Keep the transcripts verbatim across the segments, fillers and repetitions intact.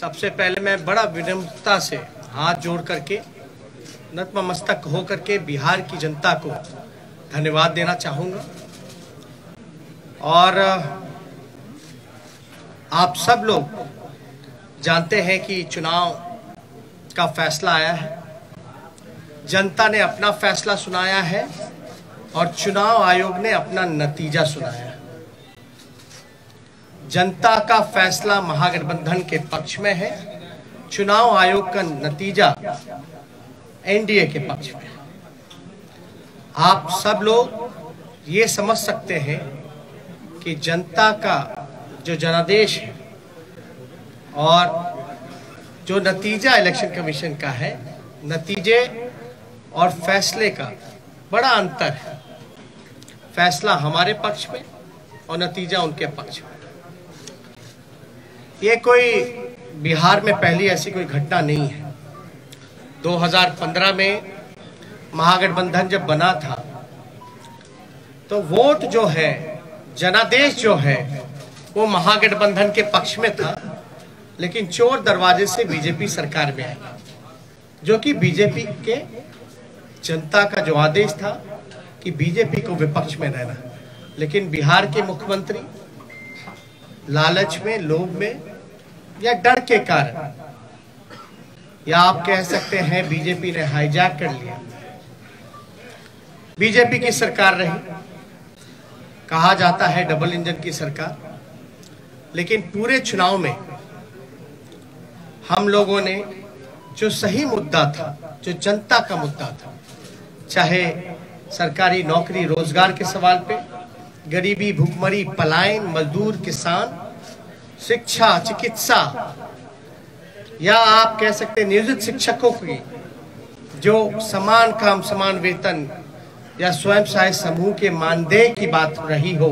सबसे पहले मैं बड़ा विनम्रता से हाथ जोड़ करके नतमस्तक हो करके बिहार की जनता को धन्यवाद देना चाहूँगा और आप सब लोग जानते हैं कि चुनाव का फैसला आया है, जनता ने अपना फैसला सुनाया है और चुनाव आयोग ने अपना नतीजा सुनाया है। जनता का फैसला महागठबंधन के पक्ष में है, चुनाव आयोग का नतीजा एनडीए के पक्ष में। आप सब लोग ये समझ सकते हैं कि जनता का जो जनादेश है और जो नतीजा इलेक्शन कमीशन का है, नतीजे और फैसले का बड़ा अंतर है। फैसला हमारे पक्ष में और नतीजा उनके पक्ष में। ये कोई बिहार में पहली ऐसी कोई घटना नहीं है। दो हज़ार पंद्रह में महागठबंधन जब बना था तो वोट जो है, जनादेश जो है, वो महागठबंधन के पक्ष में था, लेकिन चोर दरवाजे से बीजेपी सरकार में आई, जो कि बीजेपी के जनता का जो आदेश था कि बीजेपी को विपक्ष में रहना, लेकिन बिहार के मुख्यमंत्री लालच में, लोभ में या डर के कारण, या आप कह सकते हैं बीजेपी ने हाईजैक कर लिया। बीजेपी की सरकार रही, कहा जाता है डबल इंजन की सरकार, लेकिन पूरे चुनाव में हम लोगों ने जो सही मुद्दा था, जो जनता का मुद्दा था, चाहे सरकारी नौकरी रोजगार के सवाल पे, गरीबी, भुखमरी, पलायन, मजदूर, किसान, शिक्षा, चिकित्सा, या आप कह सकते हैं नियोजित शिक्षकों की जो समान काम समान वेतन या स्वयंसहायता समूह के मानदेय की बात रही हो,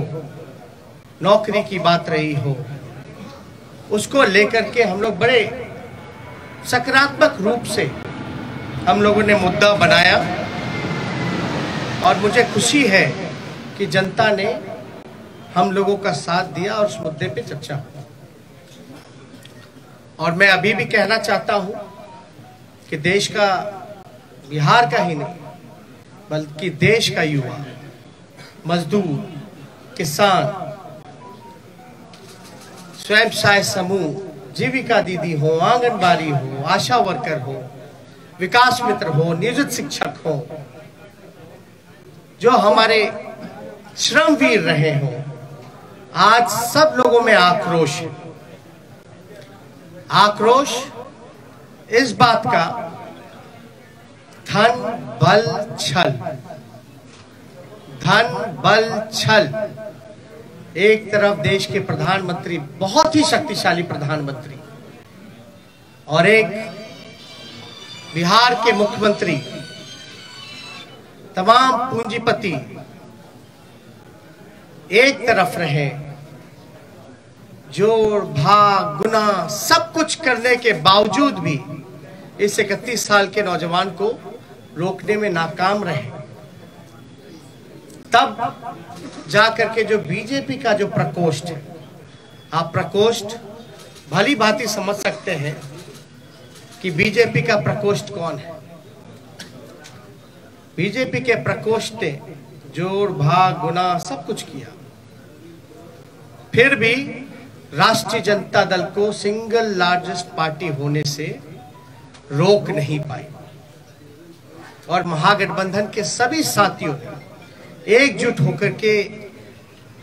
नौकरी की बात रही हो, उसको लेकर के हम लोग बड़े सकारात्मक रूप से हम लोगों ने मुद्दा बनाया और मुझे खुशी है कि जनता ने हम लोगों का साथ दिया और उस मुद्दे पे चर्चा हुई। और मैं अभी भी कहना चाहता हूँ कि देश का, बिहार का ही नहीं बल्कि देश का युवा, मजदूर, किसान, स्वयं सहायता समूह, जीविका दीदी हो, आंगनबाड़ी हो, आशा वर्कर हो, विकास मित्र हो, नियोजित शिक्षक हो, जो हमारे श्रमवीर रहे हो, आज सब लोगों में आक्रोश है। आक्रोश इस बात का, धन बल छल, धन बल छल। एक तरफ देश के प्रधानमंत्री, बहुत ही शक्तिशाली प्रधानमंत्री, और एक बिहार के मुख्यमंत्री, तमाम पूंजीपति एक तरफ रहे, जोड़ भाग गुना सब कुछ करने के बावजूद भी इस इकतीस साल के नौजवान को रोकने में नाकाम रहे। तब जा करके जो बीजेपी का जो प्रकोष्ठ है, आप प्रकोष्ठ भली भांति समझ सकते हैं कि बीजेपी का प्रकोष्ठ कौन है। बीजेपी के प्रकोष्ठ ने जोड़ भाग गुना सब कुछ किया, फिर भी राष्ट्रीय जनता दल को सिंगल लार्जेस्ट पार्टी होने से रोक नहीं पाई और महागठबंधन के सभी साथियों ने एकजुट होकर के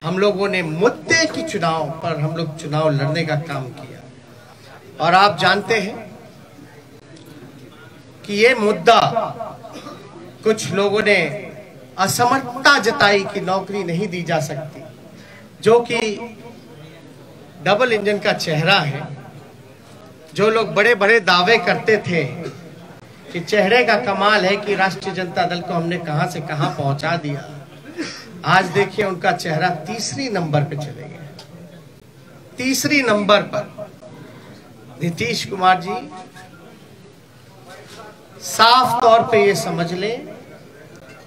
हम लोगों ने मुद्दे की चुनाव पर हम लोग चुनाव लड़ने का काम किया। और आप जानते हैं कि ये मुद्दा कुछ लोगों ने असमर्थता जताई कि नौकरी नहीं दी जा सकती, जो कि डबल इंजन का चेहरा है। जो लोग बड़े बड़े दावे करते थे कि चेहरे का कमाल है कि राष्ट्रीय जनता दल को हमने कहां से कहां पहुंचा दिया, आज देखिए उनका चेहरा तीसरी नंबर पे चले गया। तीसरी नंबर पर नीतीश कुमार जी साफ तौर पे ये समझ लें,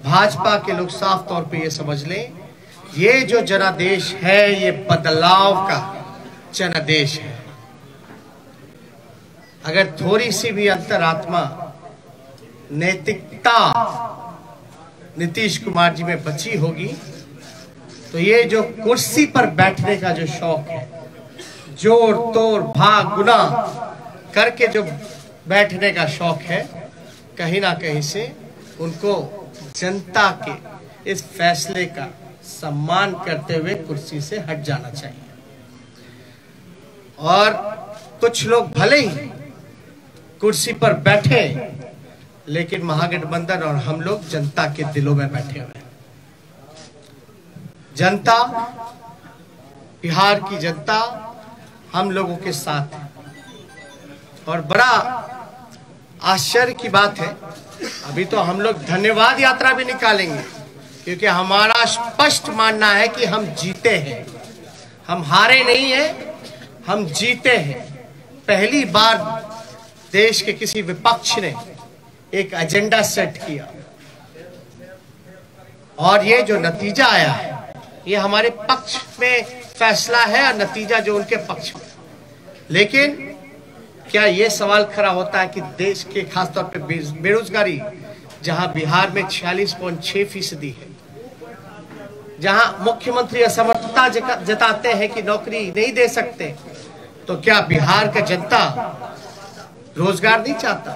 भाजपा के लोग साफ तौर पे ये समझ लें, ये जो जनादेश है ये बदलाव का जनादेश है। अगर थोड़ी सी भी अंतरात्मा, नैतिकता नीतीश कुमार जी में बची होगी तो ये जो कुर्सी पर बैठने का जो शौक है, जोर तोड़ भाग गुना करके जो बैठने का शौक है, कहीं ना कहीं से उनको जनता के इस फैसले का सम्मान करते हुए कुर्सी से हट जाना चाहिए। और कुछ लोग भले ही कुर्सी पर बैठे, लेकिन महागठबंधन और हम लोग जनता के दिलों में बैठे हुए हैं। जनता, बिहार की जनता हम लोगों के साथ है। और बड़ा आश्चर्य की बात है, अभी तो हम लोग धन्यवाद यात्रा भी निकालेंगे, क्योंकि हमारा स्पष्ट मानना है कि हम जीते हैं, हम हारे नहीं हैं, हम जीते हैं। पहली बार देश के किसी विपक्ष ने एक एजेंडा सेट किया और ये जो नतीजा आया है ये हमारे पक्ष में फैसला है और नतीजा जो उनके पक्ष में। लेकिन क्या ये सवाल खड़ा होता है कि देश के खासतौर पे बेरोजगारी, जहां बिहार में छियालीस पॉइंट छह फीसदी है, जहां मुख्यमंत्री असमर्थता जताते हैं कि नौकरी नहीं दे सकते, तो क्या बिहार का जनता रोजगार नहीं चाहता?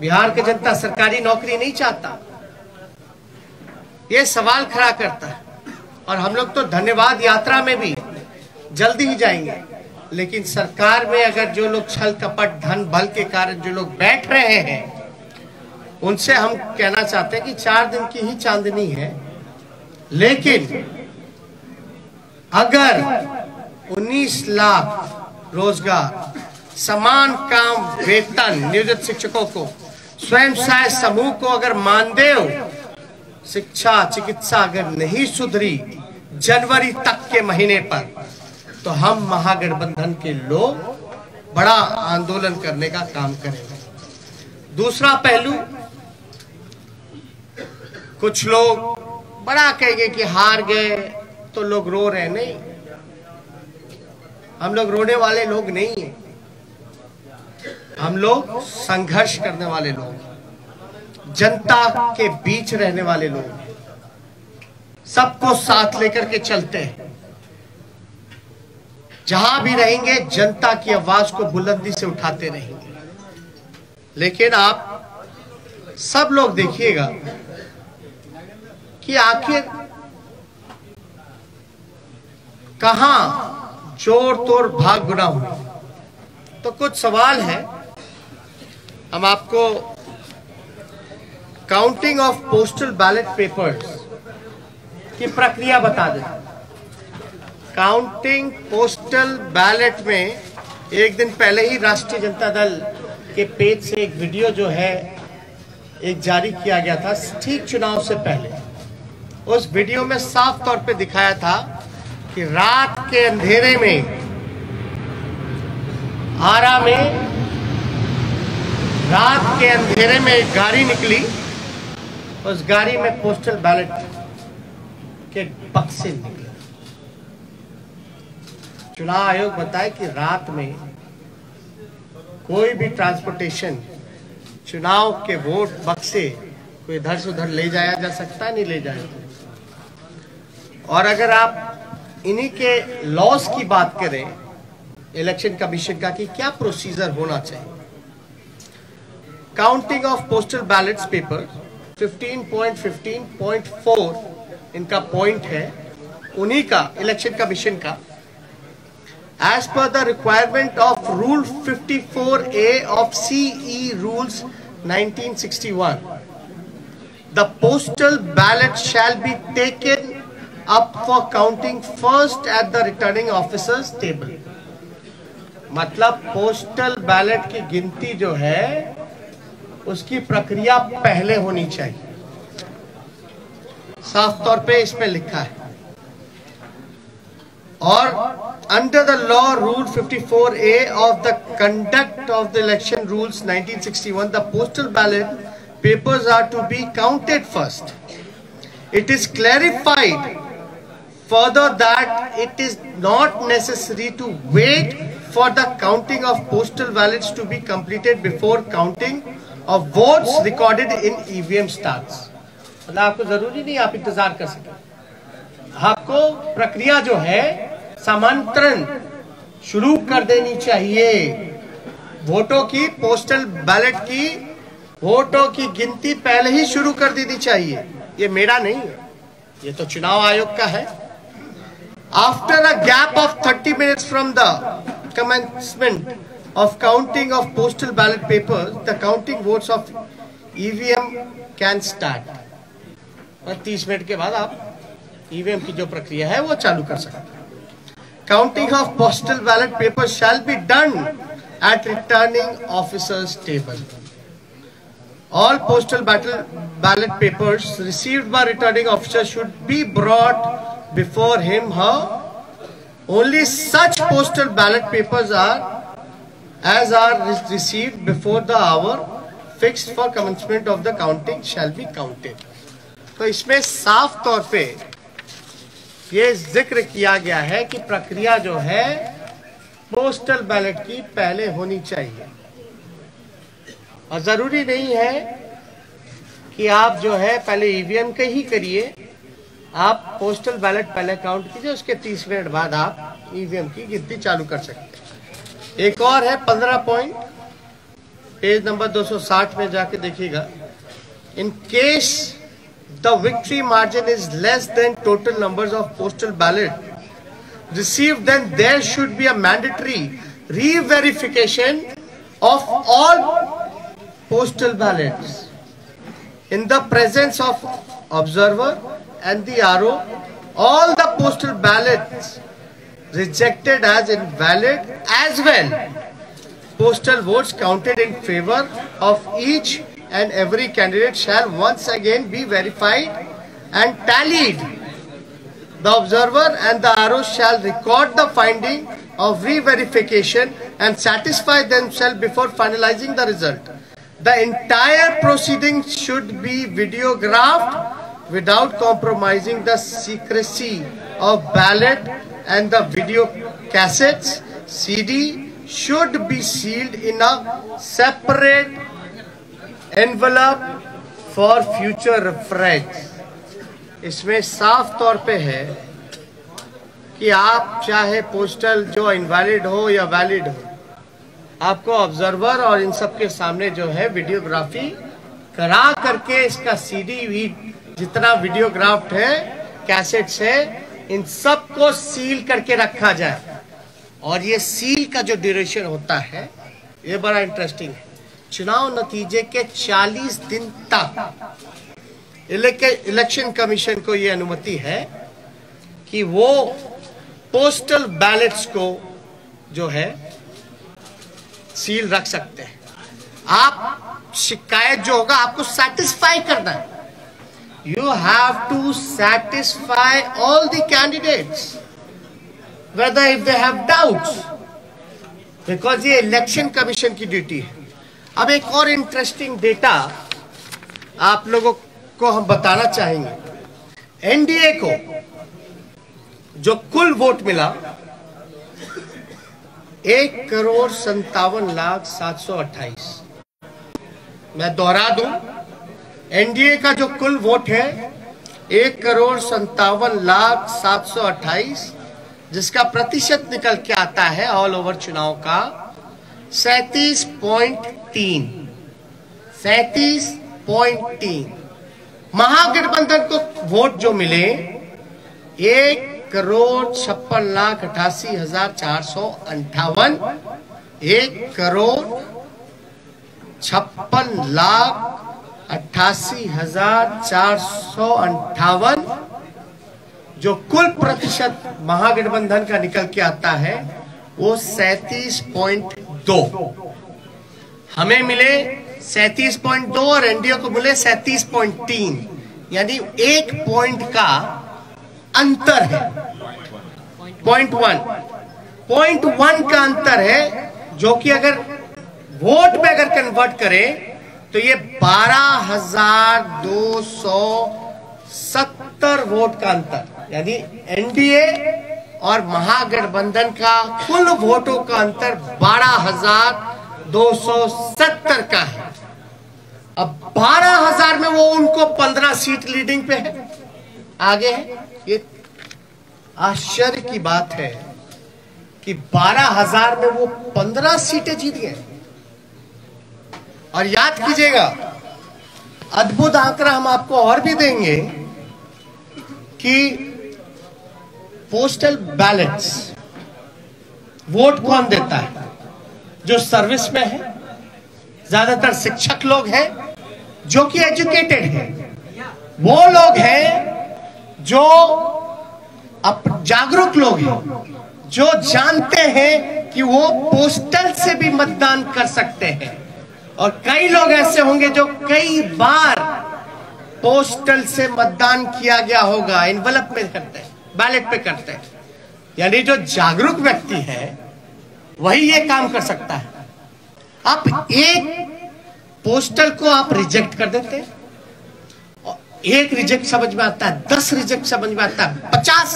बिहार का जनता सरकारी नौकरी नहीं चाहता? ये सवाल खड़ा करता है। और हम लोग तो धन्यवाद यात्रा में भी जल्दी ही जाएंगे, लेकिन सरकार में अगर जो लोग छल कपट धन बल के कारण जो लोग बैठ रहे हैं, उनसे हम कहना चाहते हैं कि चार दिन की ही चांदनी है, लेकिन अगर उन्नीस लाख रोजगार, समान काम वेतन नियोजित शिक्षकों को, स्वयंसहायता समूह को अगर मानदेय, शिक्षा, चिकित्सा अगर नहीं सुधरी जनवरी तक के महीने पर, तो हम महागठबंधन के लोग बड़ा आंदोलन करने का काम करेंगे। दूसरा पहलू, कुछ लोग बड़ा कहेंगे कि हार गए तो लोग रो रहे। नहीं, हम लोग रोने वाले लोग नहीं हैं, हम लोग संघर्ष करने वाले लोग, जनता के बीच रहने वाले लोग, सबको साथ लेकर के चलते हैं। जहां भी रहेंगे जनता की आवाज को बुलंदी से उठाते रहेंगे। लेकिन आप सब लोग देखिएगा कि आखिर कहां जोर तोड़ भाग गुना हुआ। तो कुछ सवाल है, हम आपको counting of postal ballot papers की प्रक्रिया बता दें। काउंटिंग पोस्टल बैलेट में एक दिन पहले ही राष्ट्रीय जनता दल के पेज से एक वीडियो जो है एक जारी किया गया था ठीक चुनाव से पहले। उस वीडियो में साफ तौर पे दिखाया था कि रात के अंधेरे में आरा में रात के अंधेरे में एक गाड़ी निकली, उस गाड़ी में पोस्टल बैलेट के बक्से निकले। चुनाव आयोग बताए कि रात में कोई भी ट्रांसपोर्टेशन चुनाव के वोट बक्से को इधर से उधर ले जाया जा सकता नहीं ले जाया। और अगर आप इन्हीं के लॉस की बात करें इलेक्शन कमीशन का कि क्या प्रोसीजर होना चाहिए, counting of postal ballots paper पंद्रह पॉइंट पंद्रह पॉइंट चार इनका पॉइंट है, उन्हीं का इलेक्शन कमीशन का, as per the requirement of rule fifty-four A of C E rules nineteen sixty-one, the postal ballot shall be taken up for counting first at the returning officer's table. मतलब postal ballot की गिनती जो है उसकी प्रक्रिया पहले होनी चाहिए, साफ तौर पे इसमें लिखा है। और under the law rule fifty-four A of the conduct of the election rules nineteen sixty-one, the postal ballot papers are to be counted first. It is clarified further that it is not necessary to wait for the counting of postal ballots to be completed before counting of votes recorded in E V M starts. मतलब आपको जरूरी नहीं आप इंतजार कर सकें, आपको प्रक्रिया जो है समांतरण शुरू कर देनी चाहिए। वोटों की पोस्टल बैलेट की वोटों की गिनती पहले ही शुरू कर देनी चाहिए। ये मेरा नहीं है, ये तो चुनाव आयोग का है। After a gap of thirty minutes from the commencement of counting of postal ballot papers, the counting votes of E V M can start. और तीस मिनट के बाद आप E V M की जो प्रक्रिया है वो चालू कर सकते हैं। Counting of postal ballot papers shall be done at returning officer's table. All postal ballot papers received by returning officer should be brought before him her. Only such postal ballot papers are as are received before the hour fixed for commencement of the counting shall be counted. तो इसमें साफ तौर पे ये जिक्र किया गया है कि प्रक्रिया जो है पोस्टल बैलेट की पहले होनी चाहिए, और जरूरी नहीं है कि आप जो है पहले ईवीएम के ही करिए, आप पोस्टल बैलेट पहले काउंट कीजिए, उसके तीस मिनट बाद आप ईवीएम की गिनती चालू कर सकते हैं। एक और है पंद्रह पॉइंट, पेज नंबर दो सौ साठ में जाके देखिएगा। In case the victory margin is less than total numbers of postal ballot received, then there should be a mandatory reverification of all postal ballots in the presence of observer and the R O. All the postal ballots rejected as invalid as well postal votes counted in favor of each and every candidate shall once again be verified and tallied. The observer and the R O shall record the finding of re-verification and satisfy themselves before finalizing the result. The entire proceeding should be videographed without compromising the secrecy of ballot, and the video cassettes C D should be sealed in a separate envelope for future reference. इसमें साफ तौर पे है कि आप चाहे postal जो invalid हो या वैलिड हो, आपको ऑब्जर्वर और इन सब के सामने जो है वीडियोग्राफी करा करके इसका सीडी भी जितना वीडियोग्राफ्ट है कैसेट्स है इन सब को सील करके रखा जाए। और ये सील का जो ड्यूरेशन होता है ये बड़ा इंटरेस्टिंग है। चुनाव नतीजे के चालीस दिन तक इलेक्शन कमीशन को ये अनुमति है कि वो पोस्टल बैलेट्स को जो है सील रख सकते हैं। आप शिकायत जो होगा आपको सैटिस्फाई करना है। You have to satisfy all the candidates, whether if they have doubts, because ये election commission की duty है। अब एक और interesting data आप लोगों को हम बताना चाहेंगे। एनडीए को जो कुल वोट मिला एक करोड़ संतावन लाख सात सौ अट्ठाईस। मैं दोहरा दूं, एनडीए का जो कुल वोट है एक करोड़ संतावन लाख सात सौ अट्ठाईस, जिसका प्रतिशत निकल के आता है ऑल ओवर चुनाव का सैंतीस पॉइंट तीन। सैंतीस पॉइंट तीन। महागठबंधन को वोट जो मिले एक करोड़ छप्पन लाख अठासी हजार चार सौ अंठावन। एक करोड़ छप्पन लाख अट्ठासी हजार चार सौ अंठावन जो कुल प्रतिशत महागठबंधन का निकल के आता है वो सैंतीस पॉइंट दो। हमें मिले सैंतीस पॉइंट दो और एनडीए को मिले सैंतीस पॉइंट तीन, यानी एक पॉइंट का अंतर है। पॉइंट वन पॉइंट वन का अंतर है, जो कि अगर वोट में अगर कन्वर्ट करें तो ये बारह हजार दो सौ सत्तर वोट का अंतर, यानी एनडीए और महागठबंधन का कुल वोटों का अंतर बारह हजार दो सौ सत्तर का है। अब बारह हजार में वो उनको पंद्रह सीट लीडिंग पे है, आगे है। ये आश्चर्य की बात है कि बारह हजार में वो पंद्रह सीटें जीत गए। और याद कीजिएगा, अद्भुत आंकड़ा हम आपको और भी देंगे कि पोस्टल बैलेट्स वोट कौन देता है। जो सर्विस में है, ज्यादातर शिक्षक लोग हैं जो कि एजुकेटेड हैं, वो लोग हैं जो जागरूक लोग हैं, जो जानते हैं कि वो पोस्टल से भी मतदान कर सकते हैं। और कई लोग ऐसे होंगे जो कई बार पोस्टल से मतदान किया गया होगा, इनवेलप में करते हैं, बैलेट पे करते हैं। यानी जो जागरूक व्यक्ति है वही ये काम कर सकता है। आप एक पोस्टल को आप रिजेक्ट कर देते हैं, एक रिजेक्ट समझ में आता है, दस रिजेक्ट समझ में आता है, पचास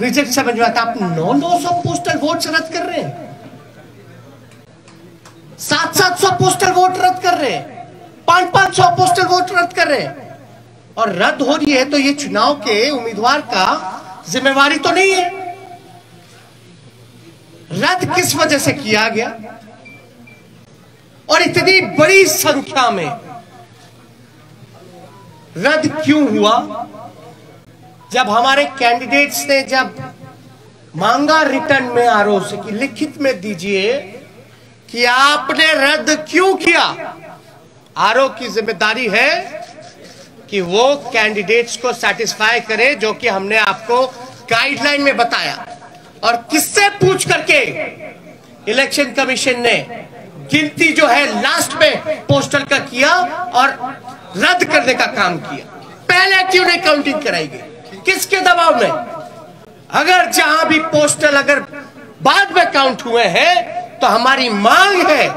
रिजेक्ट समझ में आता है। आप नौ नौ सौ पोस्टल वोट रद्द कर रहे हैं, सात सात सौ पोस्टल वोट रद्द कर रहे हैं, पांच पांच सौ पोस्टल वोट रद्द कर रहे हैं। और रद्द हो रही है तो ये चुनाव के उम्मीदवार का जिम्मेवारी तो नहीं है। रद्द किस वजह से किया गया और इतनी बड़ी संख्या में रद्द क्यों हुआ? जब हमारे कैंडिडेट्स ने जब मांगा रिटर्न में आरओ से कि लिखित में दीजिए कि आपने रद्द क्यों किया, आरओ की जिम्मेदारी है कि वो कैंडिडेट्स को सेटिस्फाई करे जो कि हमने आपको गाइडलाइन में बताया। और किससे पूछ करके इलेक्शन कमीशन ने गिनती जो है लास्ट में पोस्टल का किया और रद्द करने का काम किया। पहले क्यों नहीं काउंटिंग कराई गई, किसके दबाव में? अगर जहां भी पोस्टल अगर बाद में काउंट हुए हैं तो हमारी मांग है,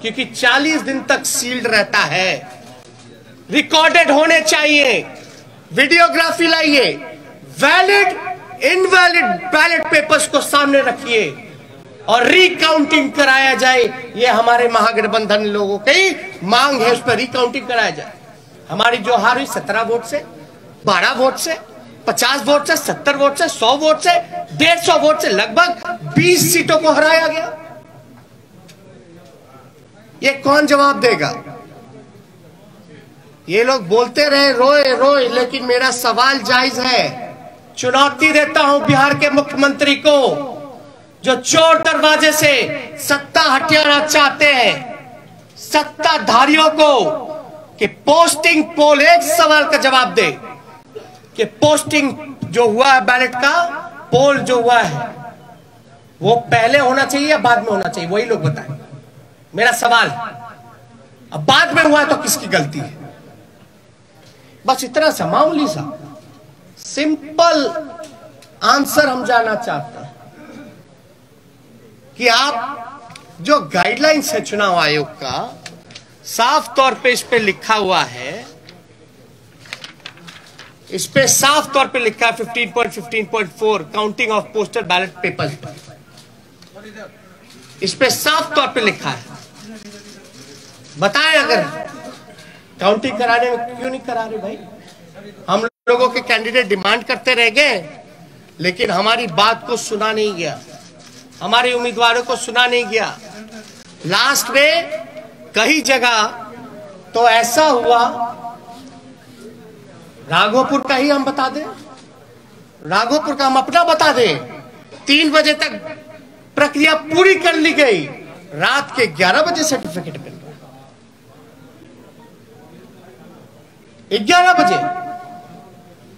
क्योंकि चालीस दिन तक सील्ड रहता है, रिकॉर्डेड होने चाहिए। वीडियोग्राफी लाइए, वैलिड इनवैलिड बैलेट पेपर्स को सामने रखिए और रिकाउंटिंग कराया जाए। ये हमारे महागठबंधन लोगों की मांग है, उस पर रिकाउंटिंग कराया जाए। हमारी जो हार हुई सत्रह वोट से, बारह वोट से, पचास वोट से, सत्तर वोट से, सौ वोट से, डेढ़ सौ वोट से लगभग बीस सीटों को हराया गया। ये कौन जवाब देगा? ये लोग बोलते रहे रोए रोए, लेकिन मेरा सवाल जायज है। चुनौती देता हूं बिहार के मुख्यमंत्री को, जो चोर दरवाजे से सत्ता हटियाना चाहते हैं सत्ताधारियों को, कि पोस्टिंग पोल एक सवाल का जवाब दे कि पोस्टिंग जो हुआ है बैलेट का, पोल जो हुआ है वो पहले होना चाहिए या बाद में होना चाहिए? वही लोग बताएं। मेरा सवाल, अब बाद में हुआ तो किसकी गलती है? बस इतना सा मामूली सा सिंपल आंसर हम जानना चाहते हैं कि आप जो गाइडलाइंस है चुनाव आयोग का, साफ तौर पे इस पे लिखा हुआ है, इस पे साफ तौर पे लिखा है fifteen point fifteen point four counting of postal ballot papers पर, इस पे साफ तौर पे लिखा है। बताएं अगर काउंटिंग कराने में क्यों नहीं करा रहे? भाई हम लोगों के कैंडिडेट डिमांड करते रह गए, लेकिन हमारी बात को सुना नहीं गया, हमारे उम्मीदवारों को सुना नहीं गया। लास्ट में कई जगह तो ऐसा हुआ, राघोपुर का ही हम बता दें, राघोपुर का हम अपना बता दें, तीन बजे तक प्रक्रिया पूरी कर ली गई, रात के ग्यारह बजे सर्टिफिकेट मिल रहा, ग्यारह बजे।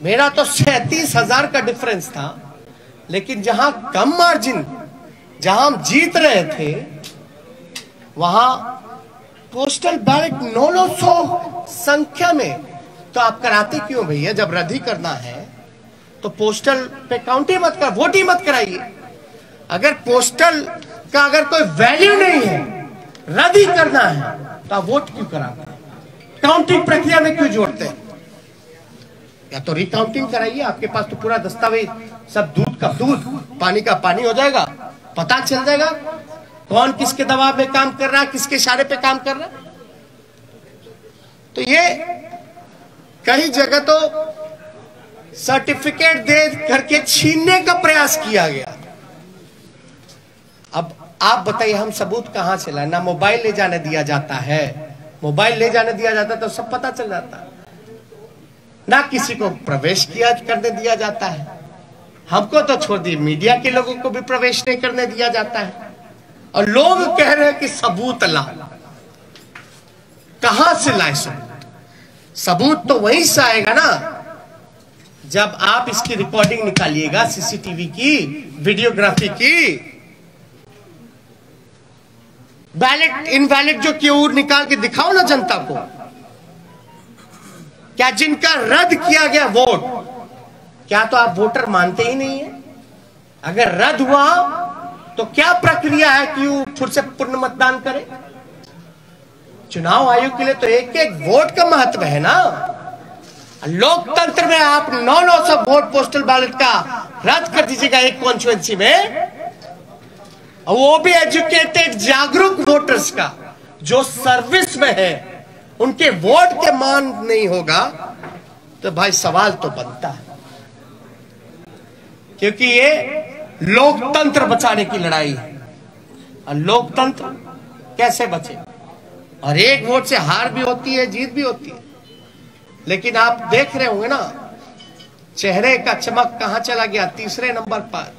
मेरा तो सैंतीस हजार का डिफरेंस था, लेकिन जहां कम मार्जिन, जहां हम जीत रहे थे, वहां पोस्टल बैलेट नौ नौ सौ संख्या में, तो आप कराते क्यों भैया? जब रद्द ही करना है तो पोस्टल पे काउंट ही मत कर, वोट ही मत कराइए। अगर पोस्टल का अगर कोई वैल्यू नहीं है, रद्द ही करना है, तो आप वोट क्यों कराते? काउंटिंग प्रक्रिया में क्यों जोड़ते? या तो रिकाउंटिंग कराइए, आपके पास तो पूरा दस्तावेज सब दूध का दूध पानी का पानी हो जाएगा, पता चल जाएगा कौन किसके दबाव में काम कर रहा है, किसके इशारे पे काम कर रहा है। तो ये कई जगह तो सर्टिफिकेट दे करके छीनने का प्रयास किया गया। अब आप बताइए हम सबूत कहां से लाए? ना मोबाइल ले जाने दिया जाता है, मोबाइल ले जाने दिया जाता है तो सब पता चल जाता है, ना किसी को प्रवेश किया करने दिया जाता है, हमको तो छोड़ दिए मीडिया के लोगों को भी प्रवेश नहीं करने दिया जाता है, और लोग कह रहे हैं कि सबूत ला। कहां से लाए सबूत? सबूत तो वहीं से आएगा ना जब आप इसकी रिकॉर्डिंग निकालिएगा, सीसीटीवी की, वीडियोग्राफी की, वैलिड इनवैलिड जो क्यों निकाल के दिखाओ ना जनता को। क्या जिनका रद्द किया गया वोट, क्या तो आप वोटर मानते ही नहीं है? अगर रद्द हुआ तो क्या प्रक्रिया है कि वो फिर से पुनः मतदान करे? चुनाव आयोग के लिए तो एक एक वोट का महत्व है ना। लोकतंत्र में आप नौ नौ सौ वोट पोस्टल बैलेट का रद्द कर दीजिएगा एक कॉन्स्टिट्यूएंसी में, और वो भी एजुकेटेड जागरूक वोटर्स का जो सर्विस में है, उनके वोट के मान नहीं होगा तो भाई सवाल तो बनता है, क्योंकि ये लोकतंत्र बचाने की लड़ाई है। और लोकतंत्र कैसे बचे? और एक वोट से हार भी होती है, जीत भी होती है, लेकिन आप देख रहे होंगे ना चेहरे का चमक कहां चला गया, तीसरे नंबर पर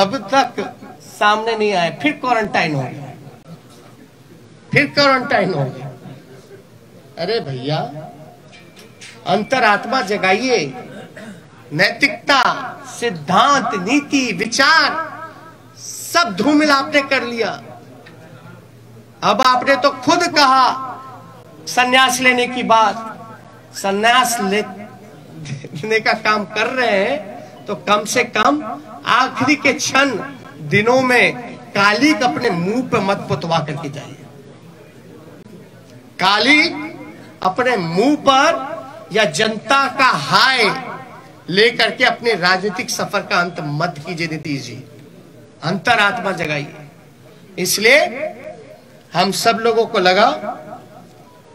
अब तक सामने नहीं आए, फिर क्वारंटाइन हो गया, फिर क्वारंटाइन हो गया। अरे भैया अंतरात्मा जगाइए, नैतिकता, सिद्धांत, नीति, विचार सब धूमिल आपने कर लिया। अब आपने तो खुद कहा संन्यास लेने की बात, संन्यास लेने का काम कर रहे हैं तो कम से कम आखिरी के क्षण दिनों में कालिक अपने मुंह पे मत पुतवा करके जाइए। काली अपने मुंह पर या जनता का हाय लेकर के अपने राजनीतिक सफर का अंत मत कीजिए नीतीश जी। अंतरात्मा जगाइए। इसलिए हम सब लोगों को लगा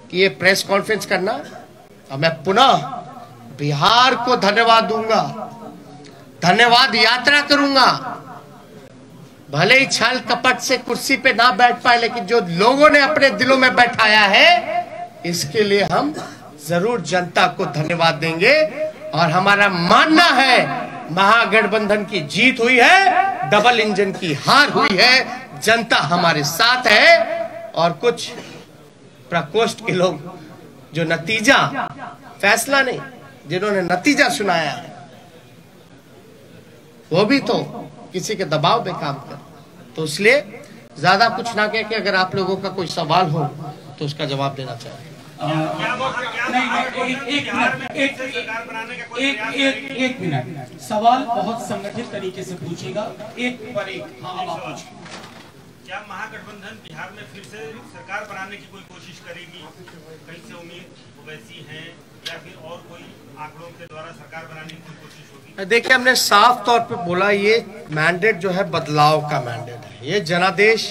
कि ये प्रेस कॉन्फ्रेंस करना, और मैं पुनः बिहार को धन्यवाद दूंगा, धन्यवाद यात्रा करूंगा। भले ही छल कपट से कुर्सी पे ना बैठ पाए, लेकिन जो लोगों ने अपने दिलों में बैठाया है इसके लिए हम जरूर जनता को धन्यवाद देंगे। और हमारा मानना है महागठबंधन की जीत हुई है, डबल इंजन की हार हुई है, जनता हमारे साथ है। और कुछ प्रकोष्ठ के लोग जो नतीजा फैसला नहीं, जिन्होंने नतीजा सुनाया है, वो भी तो किसी के दबाव में काम कर। तो इसलिए ज्यादा कुछ ना कह के अगर आप लोगों का कोई सवाल हो तो उसका जवाब देना चाहिए। एक मिनट, सवाल बहुत संगठित तरीके से पूछेगा, एक पर एक। क्या महागठबंधन बिहार में फिर से सरकार बनाने की कोई कोशिश करेगी? कहीं से उम्मीद वैसी है या फिर और कोई आंकड़ों के द्वारा सरकार बनाने की कोशिश होगी? देखिए हमने साफ तौर पे बोला ये मैंडेट जो है बदलाव का मैंडेट है, ये जनादेश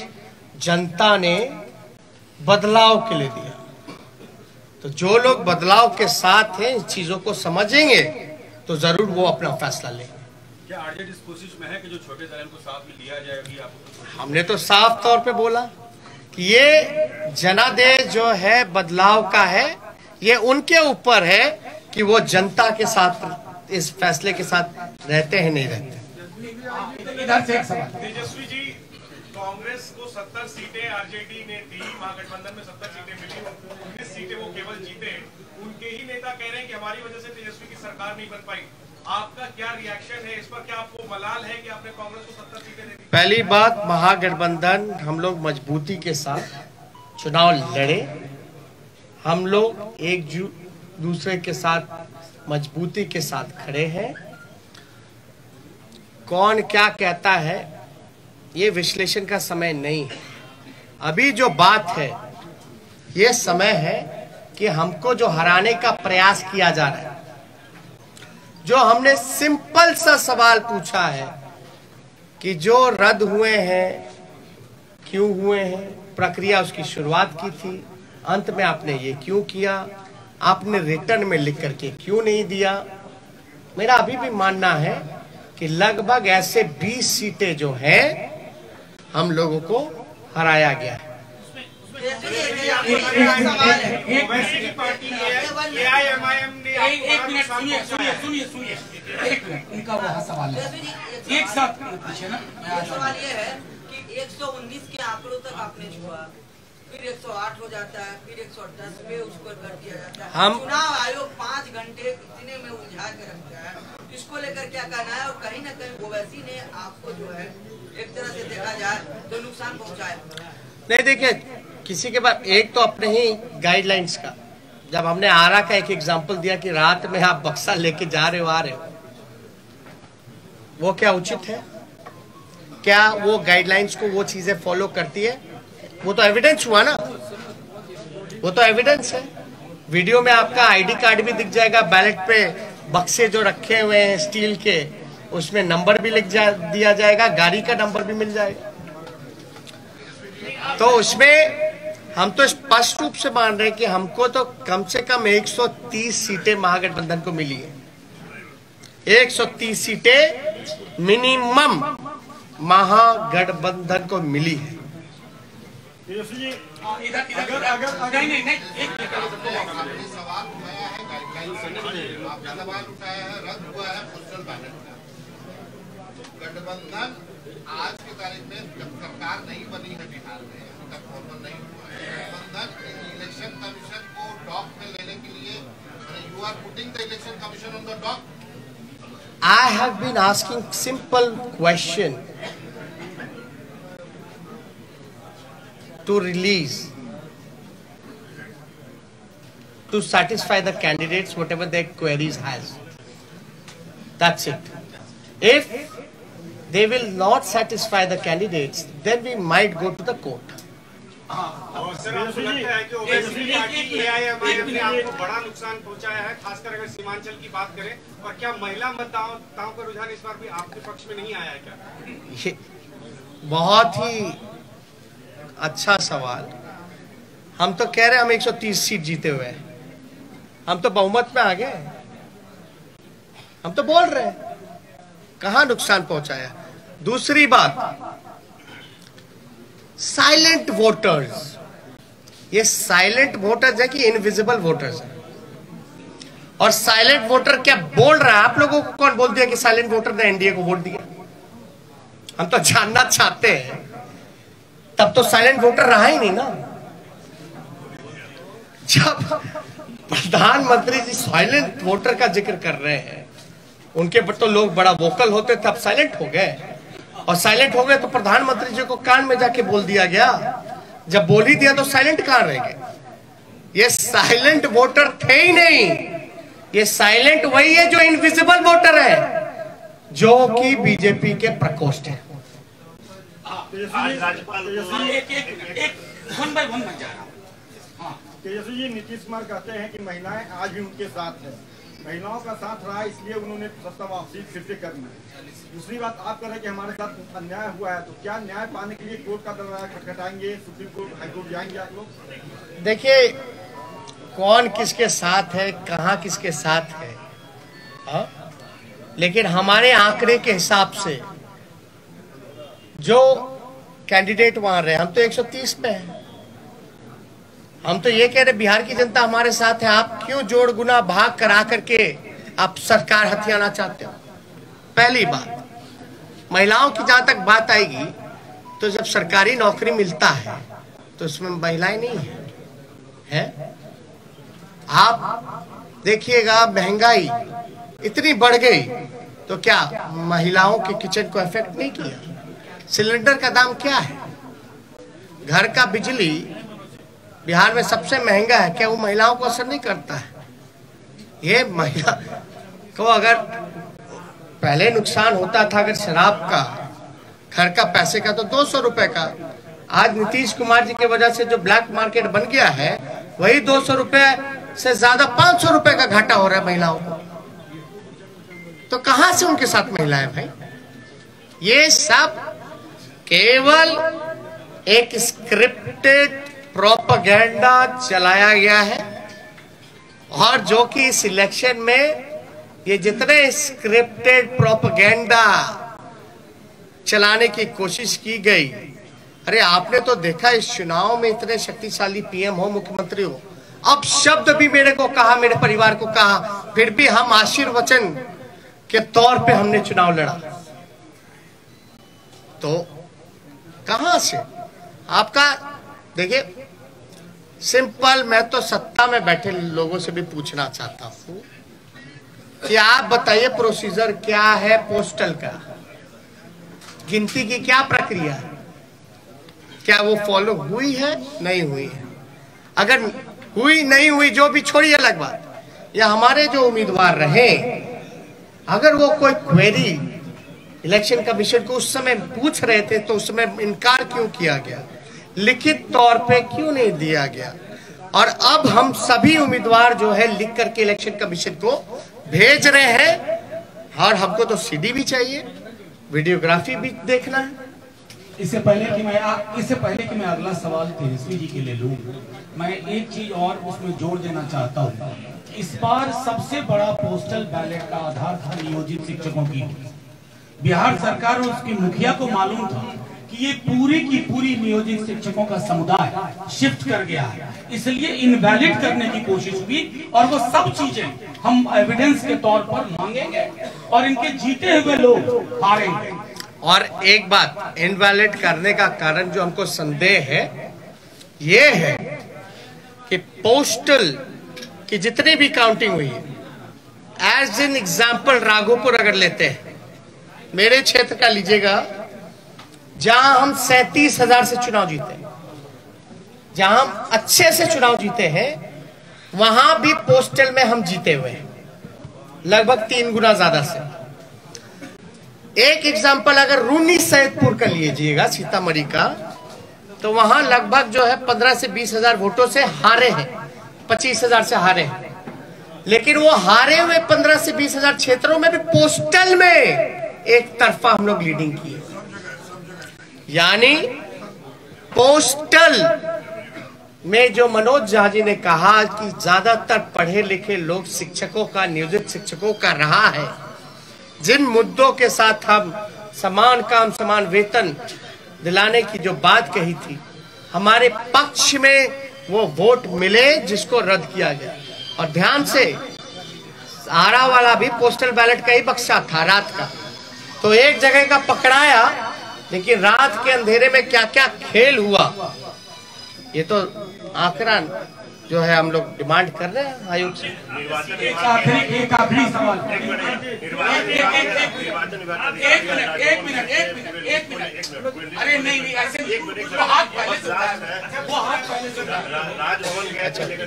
जनता ने बदलाव के लिए दिया। तो जो लोग बदलाव के साथ हैं, इन चीजों को समझेंगे तो जरूर वो अपना फैसला लेंगे। क्या आरजेडी इस कोशिश में है कि जो छोटे दलों को साथ में लिया जाएगी? आपको हमने तो साफ तौर पे बोला कि ये जनादेश जो है बदलाव का है, ये उनके ऊपर है कि वो जनता के साथ इस फैसले के साथ रहते हैं नहीं रहते। तेजस्वी जी, कांग्रेस को सत्तर सीटें आरजेडी ने दी, महागठबंधन में सत्तर सीटें मिली, उन्नीस सीटें वो केवल जीते। उनके ही नेता कह रहे हैं कि हमारी वजह से तेजस्वी की सरकार नहीं बन पाई। आपका क्या रिएक्शन है इस पर? क्या आपको मलाल है कि आपने कांग्रेस को सत्तर सीटें दी? पहली बात, महागठबंधन हम लोग मजबूती के साथ चुनाव लड़े, हम लोग एक दूसरे के साथ मजबूती के साथ खड़े हैं। कौन क्या कहता है ये विश्लेषण का समय नहीं है। अभी जो बात है ये समय है कि हमको जो हराने का प्रयास किया जा रहा है, जो हमने सिंपल सा सवाल पूछा है कि जो रद्द हुए हैं क्यों हुए हैं, प्रक्रिया उसकी शुरुआत की थी, अंत में आपने ये क्यों किया, आपने रिटर्न में लिख करके क्यों नहीं दिया। मेरा अभी भी मानना है कि लगभग ऐसे बीस सीटें जो हैं हम लोगों को हराया गया है। एक साथ पूछे ना, सवाल ये है कि एक सौ उन्नीस के आंकड़ों तक आपने छुआ, फिर एक सौ आठ हो जाता है, फिर एक सौ दस में उसको कर दिया जाता है। हम चुनाव आयोग पाँच घंटे इतने में उलझा के रखता है, इसको लेकर क्या कहना है? और कहीं ना कहीं ओवैसी ने आपको जो है एक तरह से देखा जाए तो नुकसान पहुंचाया। नहीं देखिए, किसी के पास एक तो अपने ही गाइडलाइंस का, जब हमने आरा का एक एग्जांपल दिया कि रात में आप बक्सा लेके जा रहे हो आ रहे हो, वो क्या उचित है? क्या वो गाइडलाइंस को वो चीजें फॉलो करती है? वो तो एविडेंस हुआ ना, वो तो एविडेंस है। वीडियो में आपका आईडी कार्ड भी दिख जाएगा, बैलेट पे बक्से जो रखे हुए हैं स्टील के, उसमें नंबर भी लिख जा, दिया जाएगा, गाड़ी का नंबर भी मिल जाएगा। तो उसमें हम तो स्पष्ट रूप से मान रहे हैं कि हमको तो कम से कम एक सौ तीस सीटें महागठबंधन को मिली है। एक सौ तीस सीटें मिनिमम महागठबंधन को मिली है। सवाल उठाया है, रद्द हुआ है पोस्टल बैलेट का गठबंधन। आज की तारीख में जब सरकार नहीं बनी है बिहार में, अभी तक फॉर्मल नहीं हुआ है गठबंधन, इलेक्शन कमीशन को डॉक में लेने के लिए you are putting the election commission on the dock. I have been asking simple question to release to satisfy the candidates whatever their queries has, that's it. If they will not satisfy the candidates, then we might go to the court. बहुत ही अच्छा सवाल। हम तो कह रहे हैं हम एक सौ तीस सीट जीते हुए हैं, हम तो बहुमत में आ गए, हम तो बोल रहे हैं, कहाँ नुकसान पहुंचाया? दूसरी बात, साइलेंट वोटर्स, ये साइलेंट वोटर्स है कि इनविजिबल वोटर्स है? और साइलेंट वोटर क्या बोल रहा है? आप लोगों को कौन बोल दिया कि साइलेंट वोटर ने एनडीए को वोट दिया? हम तो जानना चाहते हैं, तब तो साइलेंट वोटर रहा ही नहीं ना। जब प्रधानमंत्री जी साइलेंट वोटर का जिक्र कर रहे हैं, उनके पर तो लोग बड़ा वोकल होते थे, अब साइलेंट हो गए, और साइलेंट हो गए तो प्रधानमंत्री जी को कान में जाके बोल दिया गया। जब बोल ही दिया तो साइलेंट कहां रह गए? ये साइलेंट वोटर थे ही नहीं, ये साइलेंट वही है जो इनविजिबल वोटर है, जो कि बीजेपी के प्रकोष्ठ है। तेजस्वी जी, नीतीश कुमार कहते हैं कि महिलाएं आज भी उनके साथ हैं, महिलाओं का साथ रहा इसलिए उन्होंने सत्ता वापसी फिर से करनी है। दूसरी बात, आप कह रहे हैं कि हमारे साथ अन्याय हुआ है, तो क्या न्याय पाने के लिए कोर्ट का दरवाजा खटखटाएंगे, सुप्रीम कोर्ट, हाईकोर्ट जाएंगे आप लोग? देखिए, कौन किसके साथ है, कहाँ किसके साथ है, हा? लेकिन हमारे आंकड़े के हिसाब से जो कैंडिडेट वहां रहे, हम तो एक सौ तीस पे है। हम तो ये कह रहे बिहार की जनता हमारे साथ है, आप क्यों जोड़ गुना भाग करा करके आप सरकार हथियाना चाहते हो? पहली बात, महिलाओं की जहां तक बात आएगी तो जब सरकारी नौकरी मिलता है तो उसमें महिलाएं नहीं है, है? आप देखिएगा, महंगाई इतनी बढ़ गई तो क्या महिलाओं के किचन को इफेक्ट नहीं किया? सिलेंडर का दाम क्या है? घर का बिजली बिहार में सबसे महंगा है, क्या वो महिलाओं को असर नहीं करता है? ये महिला को अगर पहले नुकसान होता था अगर शराब का, घर का, पैसे का, तो दो सौ रुपए का, आज नीतीश कुमार जी की वजह से जो ब्लैक मार्केट बन गया है वही दो सौ रुपये से ज्यादा पांच सौ रुपये का घाटा हो रहा है महिलाओं को, तो कहां से उनके साथ महिलाएं भाई? ये सब केवल एक स्क्रिप्टेड प्रोपेगेंडा चलाया गया है, और जो कि इस इलेक्शन में ये जितने स्क्रिप्टेड प्रोपेगेंडा चलाने की कोशिश की गई। अरे आपने तो देखा इस चुनाव में इतने शक्तिशाली पीएम हो, मुख्यमंत्री हो, अब शब्द भी मेरे को कहा, मेरे परिवार को कहा, फिर भी हम आशीर्वचन के तौर पे हमने चुनाव लड़ा। तो कहां से आपका? देखिए सिंपल, मैं तो सत्ता में बैठे लोगों से भी पूछना चाहता हूं कि आप बताइए प्रोसीजर क्या है पोस्टल का, गिनती की क्या प्रक्रिया है, क्या वो फॉलो हुई है नहीं हुई है? अगर हुई नहीं हुई जो भी छोड़िए अलग बात, या हमारे जो उम्मीदवार रहे अगर वो कोई क्वेरी इलेक्शन कमीशन को उस समय पूछ रहे थे तो उस समय इनकार क्यों किया गया, लिखित तौर पे क्यों नहीं दिया गया? और अब हम सभी उम्मीदवार जो है लिख करके इलेक्शन कमीशन को भेज रहे हैं, और हमको तो सीडी भी चाहिए, वीडियोग्राफी भी देखना है। इससे पहले कि मैं इससे पहले कि मैं अगला सवाल तेजस्वी जी के लिए लूं, मैं एक चीज और उसमें जोड़ देना चाहता हूं। इस बार सबसे बड़ा पोस्टल बैलेट का आधार था नियोजित शिक्षकों की। बिहार सरकार और उसके मुखिया को मालूम था कि ये पूरी की पूरी नियोजित शिक्षकों का समुदाय शिफ्ट कर गया है, इसलिए इनवैलिड करने की कोशिश हुई, और वो सब चीजें हम एविडेंस के तौर पर मांगेंगे और इनके जीते हुए लोग हारेंगे। और एक बात, इनवैलिड करने का कारण जो हमको संदेह है ये है कि पोस्टल की जितनी भी काउंटिंग हुई है, एज एन एग्जाम्पल राघोपुर अगर लेते हैं, मेरे क्षेत्र का लीजिएगा, जहां हम सैंतीस हजार से चुनाव जीते हैं, जहां हम अच्छे से चुनाव जीते हैं, वहां भी पोस्टल में हम जीते हुए हैं लगभग तीन गुना ज्यादा से। एक एग्जाम्पल अगर रूनी सैदपुर का लीजिएगा सीतामढ़ी का, तो वहां लगभग जो है पंद्रह से बीस हजार वोटों से हारे हैं, पच्चीस हजार से हारे हैं, लेकिन वो हारे हुए पंद्रह से बीस हजार क्षेत्रों में भी पोस्टल में एक तरफा हम लोग लीडिंग किए। यानी पोस्टल में जो मनोज झा जी ने कहा कि ज्यादातर पढ़े लिखे लोग शिक्षकों का, नियोजित शिक्षकों का रहा है, जिन मुद्दों के साथ हम समान काम समान वेतन दिलाने की जो बात कही थी, हमारे पक्ष में वो वोट मिले जिसको रद्द किया गया। और ध्यान से, आरा वाला भी पोस्टल बैलेट का ही बक्सा था रात का, तो एक जगह का पकड़ाया, लेकिन रात के अंधेरे में क्या क्या खेल हुआ, ये तो आंकड़ा जो है हम लोग डिमांड कर रहे हैं आयोग से। एक आखिरी एक आखिरी सवाल, एक मिनट एक मिनट एक मिनट एक मिनट, अरे नहीं नहीं ऐसे हाथ पहले से वो हाथ पहले से राजभवन गए थे लेकर,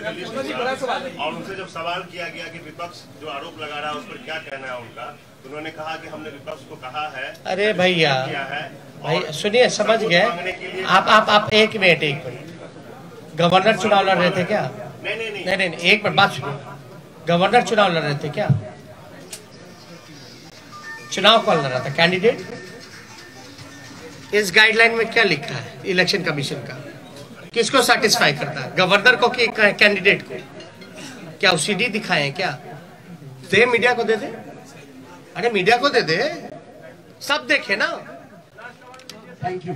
और उनसे जब सवाल किया गया कि विपक्ष जो आरोप लगा रहा है उस पर क्या कहना है उनका, उन्होंने कहा कि हमने विपक्ष को कहा है। अरे भैया भाई सुनिए, समझ गए आप आप आप एक मिनट एक मिनट गवर्नर चुनाव लड़ रहे थे क्या? नहीं नहीं नहीं, नहीं, नहीं एक मिनट बात सुनो, गवर्नर चुनाव लड़ रहे थे क्या? चुनाव कौन लड़ रहा था? कैंडिडेट। इस गाइडलाइन में क्या लिखा है इलेक्शन कमीशन का, किसको सेटिस्फाई करता है, गवर्नर को कि कैंडिडेट को? क्या सीडी दिखाएं? क्या दे, मीडिया को दे दे, अरे मीडिया को दे दे, सब देखे ना। Thank you.